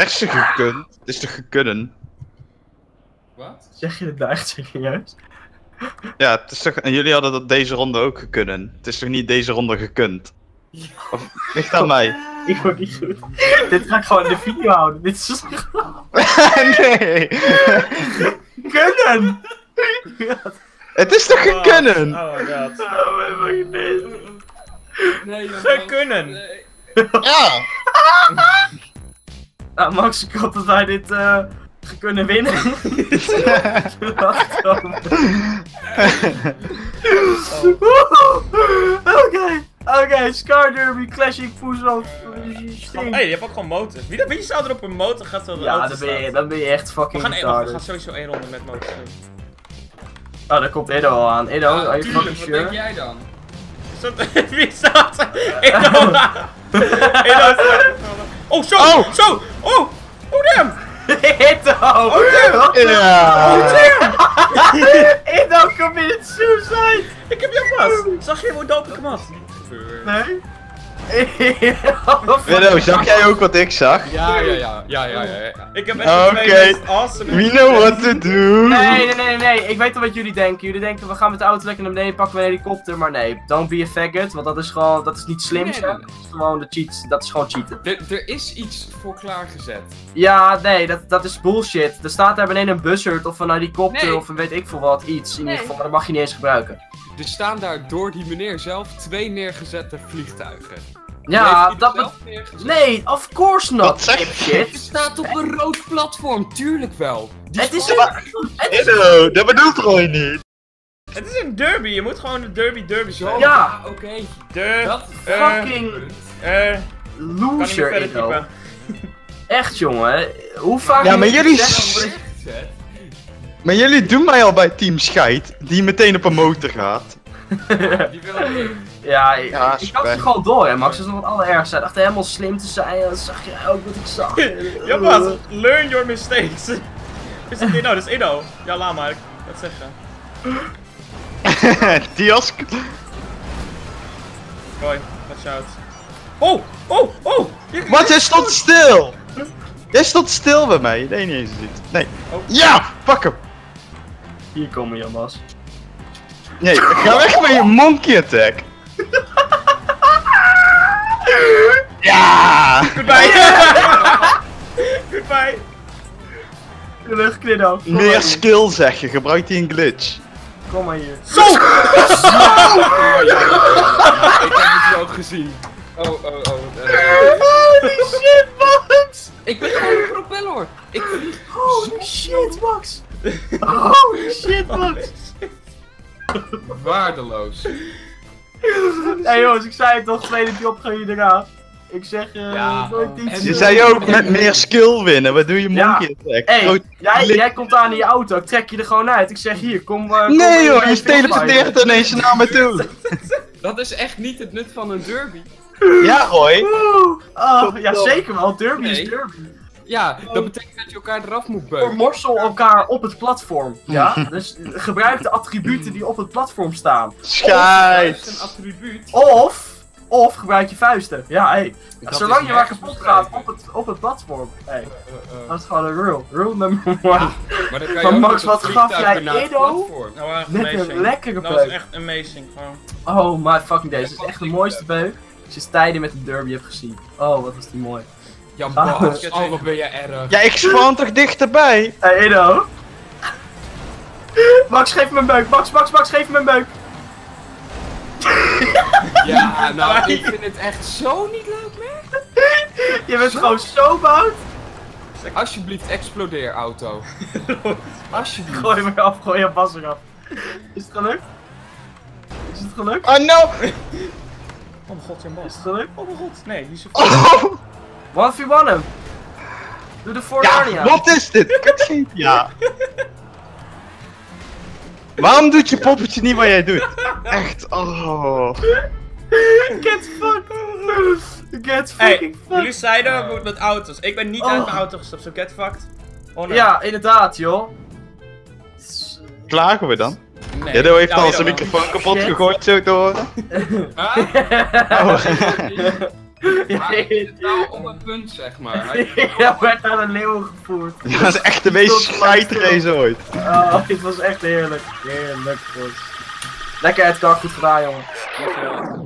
Verse gekund? Het is toch gekunnen? Wat? Zeg je het nou echt serieus? Ja, het is toch... En jullie hadden dat deze ronde ook gekunnen. Het is toch niet deze ronde gekund? Ja. Of ligt aan mij? Ik word niet goed. Dit ga ik gewoon in de video houden. Dit is zo... Nee! Kunnen! Het is toch gekunnen? Oh my god. Oh my god. Gekunnen! Ja! Nou, Max, ik hoop dat wij dit kunnen winnen. Oké, Scar Derby, Classic, Fuso. Hé, je hebt ook gewoon motors. Wie staat er op een motor? Gaat zo de ja, dan ben je echt fucking retarded. We gaan sowieso één ronde met motors. Oh, daar komt Edo al aan. Edo, are you fucking sure? Wat denk jij dan? Wie staat er? Edo! Edo! Oh, zo! Oh. Zo! Oh! Oh, damn! Edo! Oh, damn! Yeah. Oh, damn! Edo committed suicide! Ik heb jou vast! Zag je hoe dope ik hem had? Nee? Edo, zag jij ook wat ik zag? Ja. Ik heb echt awesome. We know what to do! Nee. Ik weet al wat jullie denken. Jullie denken, we gaan met de auto lekker naar beneden, pakken we een helikopter. Maar nee, don't be a faggot, want dat is gewoon, dat is niet slim. Nee. Dat is gewoon de cheats, dat is gewoon cheaten. Er is iets voor klaargezet. Ja, nee, dat is bullshit. Er staat daar beneden een buzzard of een helikopter of een weet ik veel wat, iets. In ieder geval, maar dat mag je niet eens gebruiken. Er staan daar door die meneer zelf 2 neergezette vliegtuigen. Ja, dat... Nee, of course not. Wat zeg je? Het staat op een rood platform, tuurlijk wel. Het is een... dat bedoelt Roy niet. Het is een derby, je moet gewoon de derby zo. Ja, oké. De... fucking... loser, Edo. Echt, jongen. Hoe vaak... Ja, maar jullie... Maar jullie doen mij al bij Team Scheid, die meteen op een motor gaat. Ik had het gewoon door, hè, Max. Dat is nog het allerergste. Hij dacht helemaal slim te zijn, dan zag je ook wat ik zag. Ja, Max, learn your mistakes. Is het Edo? Dat is Edo. Ja, laat maar. Wat zeg je? Diask. Hoi, watch out. Oh! Wat, hij stond stil! Jij stond stil bij mij, je deed niet eens iets. Nee. Ja! Pak hem! Hier komen Jamas. Nee, ga weg met je monkey attack! Ja! Goodbye! Goodbye! Gelukkig Knido. Meer skill zeg je, gebruik die een glitch. Kom maar hier. Zo! Ik heb het ook gezien. Oh. Holy shit, Max! Ik ben gewoon een propeller! Ik vlieg... Holy shit, Max! Holy shit, Max! Waardeloos. Hé jongens, ik zei het toch, tweede job gaan jullie eraan. Ik zeg, nooit iets. Je zei ook met meer skill winnen, wat doe je monkey attack? Hey, jij komt aan in je auto, ik trek je er gewoon uit. Ik zeg hier, kom maar. Nee joh, je teleporteert ineens naar me toe. Dat is echt niet het nut van een derby. Ja, Roy! Oh, ja, zeker wel. Derby is derby. Ja, dat betekent dat je elkaar eraf moet beuken. Vermorsel elkaar op het platform. Ja, dus gebruik de attributen die op het platform staan. Schijt! Of gebruik je vuisten. Ja, hé. Zolang je maar kapot gaat op het platform. Hey. Dat is gewoon een rule. Rule number 1. Maar Max, wat gaf jij Edo? Met een lekkere beuk. Dat was echt amazing. Oh my fucking days. Dat is echt de mooiste beuk. Sinds tijden met de derby heb gezien. Oh, wat was die mooi. Ja, Bas, wat ben je erg. Ja, ik spawn toch dichterbij? Hé, Edo. Max, geef me een beuk. Max, geef me een beuk. Ja, nou, ik vind het echt zo niet leuk meer. Je bent gewoon zo boud. Alsjeblieft, explodeer, auto. Alsjeblieft. Gooi je Bas eraf. Is het gelukt? Oh, no! Oh mijn god, zijn bal. Is het gelukt? Oh mijn god, nee, die is zo goed. 1v1 hem! Doe de Fortnite. Wat is dit? Ik heb geen... Ja. Waarom doet je poppetje niet wat jij doet? Echt, oh. Get fucked. Get fucking fucked. Jullie zeiden met auto's. Ik ben niet uit mijn auto gestapt, zo get fucked. Oh, nee. Ja, inderdaad, joh. Klagen we dan? Nee. Edo heeft al zijn microfoon kapot gegooid, zo te horen. Ah? Oh. Maar ik zit nou op een punt, zeg maar. Hij werd aan een leeuw gevoerd. Ja, dat is echt de meest scheidrace ooit. Oh, dit was echt heerlijk. Heerlijk, bro. Lekker, het kan goed gedaan, jongen. Lekker.